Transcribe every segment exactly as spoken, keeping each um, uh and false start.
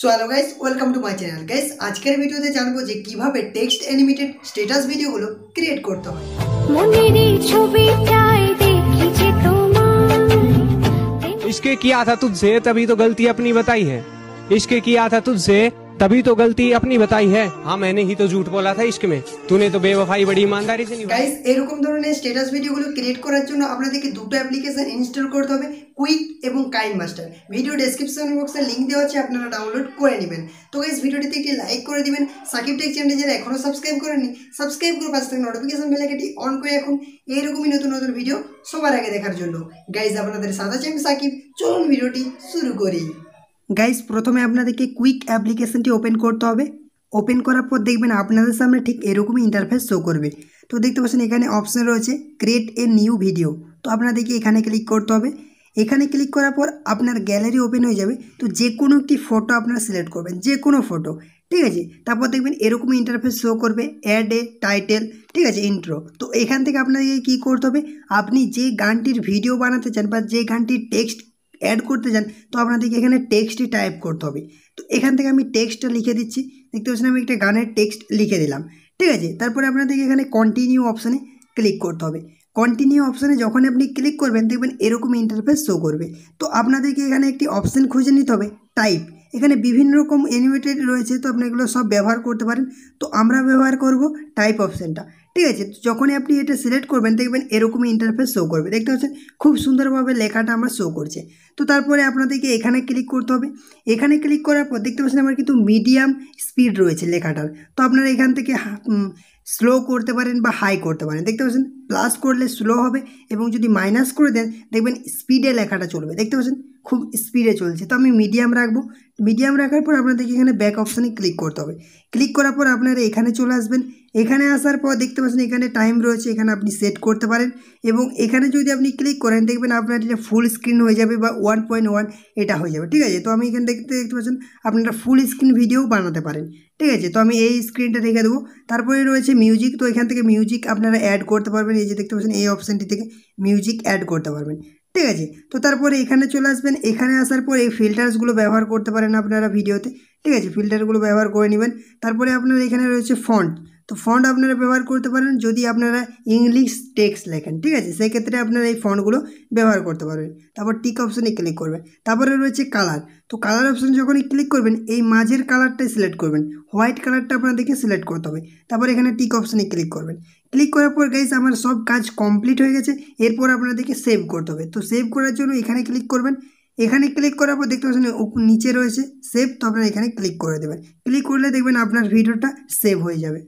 So hello guys welcome to my channel guys আজকের ভিডিওতে জানবো যে কিভাবে টেক্সট অ্যানিমেটেড স্ট্যাটাস ভিডিও গুলো ক্রিয়েট করতে হয়। মনেরই ছবি চাই দেখেছি তোমায় इसके किया था तुझसे तभी तो गलती अपनी बताई है इसके किया था तुझसे तभी तो गलती अपनी बताई है हाँ मैंने ही तो झूठ बोला था इश्क में तूने तो बेवफाई बड़ी ईमानदारी से निभाई। गाइस এরকম ধরনের স্ট্যাটাস ভিডিওগুলো ক্রিয়েট করার জন্য আপনাদেরকে দুটো অ্যাপ্লিকেশন ইনস্টল করতে হবে কুইক এবং কাইনমাস্টার। ভিডিও ডেসক্রিপশন বক্সে লিংক দেওয়া আছে আপনারা ডাউনলোড করে নেবেন। তো गाइस ভিডিওটিতে একটি লাইক করে দিবেন। সাকিব টেক চ্যানেলে যারা এখনো সাবস্ক্রাইব করেননি সাবস্ক্রাইব করে পাশে থাকা নোটিফিকেশন বেল আইকনটি অন করে রাখুন এরকমই নতুন নতুন ভিডিও সবার আগে দেখার জন্য। गाइस আপনাদের সাথে আমি সাকিব চলুন ভিডিওটি শুরু করি। गाइज प्रथम अपन के क्विक एप्लीकेशनटी ओपन करते हैं ओपन करार देखें अपन सामने ठीक एरकम इंटरफेस शो कर तो देखते पाच्छेन एखाने अपशन रही है क्रिएट ए निउ भिडियो तो अपना देखिए एखे क्लिक करते हैं। एखे क्लिक करार आपनर गैलरी ओपन हो जाए तो जेको एक फोटो अपना सिलेक्ट करबें जेको फोटो ठीक है तपर देखें एरकम इंटरफेस शो कर एड ए टाइटल ठीक है इंट्रो तो एखान क्यों करते हैं अपनी जे गानटर भिडियो बनाते चान जे गानटर टेक्सट एड करते जान तो आपनादेर एखाने टेक्सट टाइप करते हैं तो एखान थेके आमी टेक्सट लिखे दीची देखते पाच्छेन आमी एकटा गानेर टेक्सट लिखे दिलाम ठीक है। तारपरे आपनादेर एखाने कन्टिन्यू अपशने क्लिक करते हैं कन्टिन्यू अपशने जखन आपनी क्लिक करबेन देखबेन एरकम इंटरफेस शो करबे तो आपनादेरके एखाने एकटी अपशन खुंजे निते होबे टाइप एखाने विभिन्न रकम एनिमेटेड रयेछे तो आपनारा एगुलो सब व्यवहार करते पारेन तो आमरा व्यवहार करब टाइप अपशनटा ठीक है। तो जखनी अपनी ये सिलेक्ट करबें देखें एरकम इंटरफेस शो कर देखते हैं खूब सुंदर भाव लेखाटा हमारे शो कर तो तारपरे आपनादेरके एखाने क्लिक करते हैं। एखाने क्लिक करार पर देखते पाच्छेन आमार किन्तु मीडियम स्पीड रही है लेखाटार तो अपनारा एखान स्लो करते पारेन बा हाई करते पारेन देखते पाच्छेन प्लस कर ले स्लो होबे एबं जोदि माइनस कर दें देखबेन स्पीडे लेखाटा चलबे देखते पाच्छेन खूब स्पीडे चलछे तो आमी मीडियम राखबो मीडियम राखार पर आपनादेरके एखाने बैक अपशने क्लिक करते होबे क्लिक करार पर आपनारा एखाने चले आसबेन एखाने आसार पर देखते पाच्छेन एखाने टाइम रयेछे एखाने आपनि सेट करते पारेन एबं एखाने जोदि आपनि क्लिक करेन देखबेन आपनार एटा फुल स्क्रीन हो जाबे बा वन पॉइंट वन एटा हो जाबे ठीक आछे। तो आमी एखाने देखते देखते पाच्छेन आपनारा फुल स्क्रीन भिडियो बानाते पारेन ठीक आछे। तो आमी एई स्क्रीनटा रेखे देबो तारपरे रयेछे म्यूजिक तो एखान थेके म्यूजिक आपनारा ऐड करते पारबेन एई जे देखते पाच्छेन एई अपशनटी थेके म्यूजिक ऐड करते पारबेन ठीक है। तो तारपरे एखाने चले आसबेन एखाने आसार पर ये फिल्टार्सगुलो व्यवहार करते पारेन आपनारा भिडियोते ठीक है फिल्टारगुलो व्यवहार करे नेबेन तारपरे आपनारा एखाने रयेछे फन्ट तो फन्ट आपनारा व्यवहार करते पारेन जोदि आपनारा इंग्लिश टेक्स्ट लेखें ठीक है सेई क्षेत्रे आपनारा एई फन्टगुलो व्यवहार करते पारबेन तारपर टिक अपशने क्लिक करबेन तारपरे रयेछे कलर तो कलर अपशन जखन क्लिक करबेन एई माझेर कलरटा सिलेक्ट करबेन व्हाइट कलरटा आपनादेरके सिलेक्ट करते होबे तारपर एखाने टिक अपशने क्लिक करबेन क्लिक करार पर गाइस आमार सब काज कमप्लीट हो गेছে एरपर आपनादेरके सेव करते होबे तो सेव करार जोन्नो एखाने क्लिक करबेन एखाने क्लिक करार पर देखते पाच्छेन नीचे रयेछे सेव तो आपनारा एखाने क्लिक करे देबेन क्लिक करले देखबेन आपनार भिडियोटा सेव हो जाबे।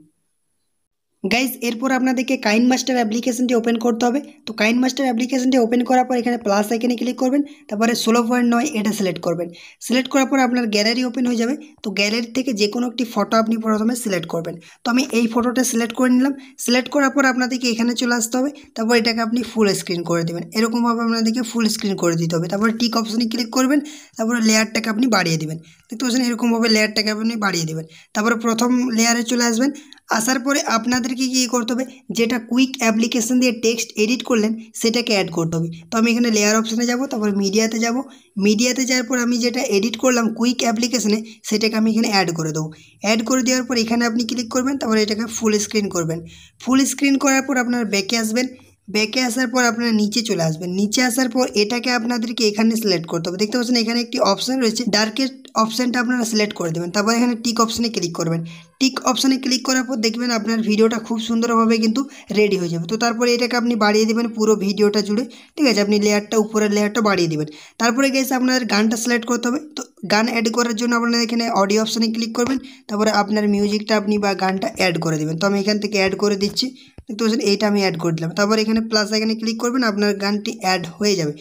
गाइज एरपर आपनादेरके काइनमास्टर एप्लीकेशनटी ओपन करते होबे तो काइनमास्टर एप्लीकेशनटी ओपन करार पर एखाने प्लस आइकने क्लिक करबेन तारपरे सिक्सटीन पॉइंट नाइन एटा सिलेक्ट करबेन सिलेक्ट करार पर आपनार ग्यालारि ओपन हो जाबे तो ग्यालारि थेके जे कोनो एकटी फटो आपनि प्रथमे सिलेक्ट करबेन तो आमि एई फटोटा सिलेक्ट करे निलाम सिलेक्ट करार पर आपनादेरके एखाने चले आसते होबे तारपर एटाके आपनि फुल स्क्रीन करे दिबेन एरकम भावे आपनादेरके फुल स्क्रीन करे दिते होबे तारपर टिक अपशने क्लिक करबेन तारपर लेयारटाके आपनि बाड़िये दिबेन देखते पाच्छेन एरकम भावे लेयारटाके आपनि बाड़िये दिबेन तारपर प्रथम लेयारे चले आसबेन आसार पर आपनादेर के कि करते होबे जेटा क्विक एप्लीकेशन दिए टेक्सट एडिट करलें सेटाके ऐड करते होबे तो आमि एखाने लेयार अपशने जाबो तारपर मीडियाते जाबो मीडियाते जाओयार पर आमि जेटा एडिट करलाम क्विक एप्लीकेशने सेटाके आमि एखाने ऐड करे देबो ऐड करे देওয়ার पर एखाने आपनि क्लिक करबेन तारपर एटाके फुल स्क्रीन करबेन फुल स्क्रीन करार पर आपनारा बैके आसबेन बैके आसार पर अपना नीचे चले आसबें नीचे आसार पर एटाके आपनादेरके एखाने सिलेक्ट करते होबे देखते पाच्छेन एखाने एकटी अपशन रयेछे डार्केस्ट अपशनटा आपनारा सिलेक्ट कर देवें तारपर एखाने टिक अपशने क्लिक करबेन टिक अपशने क्लिक करार पर देखबेन आपनार भिडियोटा खूब सुंदरभावे किन्तु रेडी हो जाबे तो तारपरे एटाके आपनि बाड़िये देवें पुरो भिडियोटा जुड़े ठीक आछे आपनि लेयारटा ऊपरेर लेयारटा बाड़िये देवें तारपरे गाइस आपनादेर गानटा सिलेक्ट करते होबे तो गान ऐड करार जोन्नो आपनारा एखाने अडियो अपशने क्लिक करबेन तारपरे आपनार मिउजिकटा आपनि बा गानटा ऐड करे देवेन तो आमि एखान थेके ऐड करे दिच्छि देखते पाच्छेन एइटा आमि ऐड करे दिलाम तारपर एखाने प्लास आइकने क्लिक करबेन आपनार गानटी ऐड हये जाबे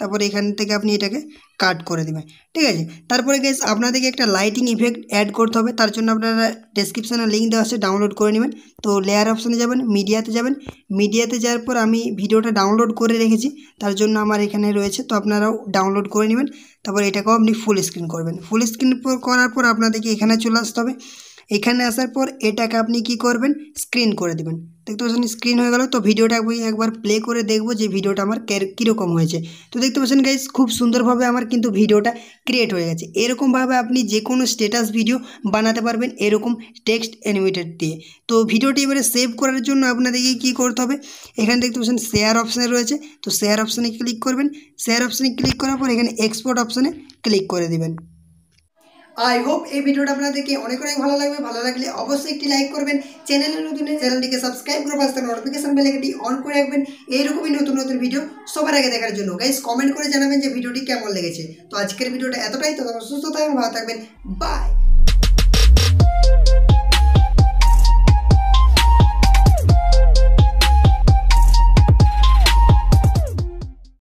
तारपर एखान थेके आपनि एटाके काट कर देवें ठीक है। तारपरे गाइस आपनादेरके एकटा लाइटिंग इफेक्ट ऐड करते होबे तार जोन्नो आपनारा डेस्क्रिप्शने लिंक देওয়া আছে डाउनलोड करे नेবেন तो लेयार अपशने जाबेन मीडियाते जाबेन मीडियाते जाওয়ার पर आमी भिडियोटा डाउनलोड करे रेखेछि तार जोन्नो आमार एखाने रयेছে तो आपनाराও डाउनलोड करे नेবেন তারপর এটাকেও আপনি ফুল স্ক্রিন করবেন ফুল স্ক্রিন করার পর আপনাদেরকে এখানে চলে আসতে হবে एखे आसार पर एटे अपनी क्यों करबें स्क्रीन कर देवें देखते पाच्छेन स्क्रीन हो गलो। तो भिडियोटाके एकबार प्ले करे देखबो जे भिडियोटा आमार किरकम होयेछे। तो देखते पाच्छेन गाइस खूब सुंदर भावे आमार किन्तु भिडियोटा क्रिएट हो गेछे। एरकम भावे आपनि जे कोनो स्टेटास भिडियो बनाते पारबेन एरकम टेक्सट एनिमेटेड दिए। तो भिडियोटी एबारे सेव करार जोन्नो आपनादेरके कि करते होबे एखाने देखते पाच्छेन शेयर अपशन रयेछे। तो शेयर अपशने क्लिक करबेन, शेयर अपशने क्लिक करार पर एखाने एक्सपोर्ट अपशने क्लिक करे दिबेन। आई होप ये भिडियोटा आपनादेरके अनेक अनेक भालो लागबे। भालो लागले अवश्य एक लाइक करबेन, चैनले नतुन चैनलटिके सबसक्राइब करे पाशे थाका नोटिफिकेशन बेल आइकनटि अन करे राखबेन एइरकमই नतुन नतुन भिडियो सबार आगे देखार जोन्नो। गाइस कमेंट करे जानाबेन जे भिडियोटी केमन लेगेछे। तो आजकेर भिडियोटा एतटाই। तो सुस्थ थाकবেন, ভালো থাকবেন, बाय।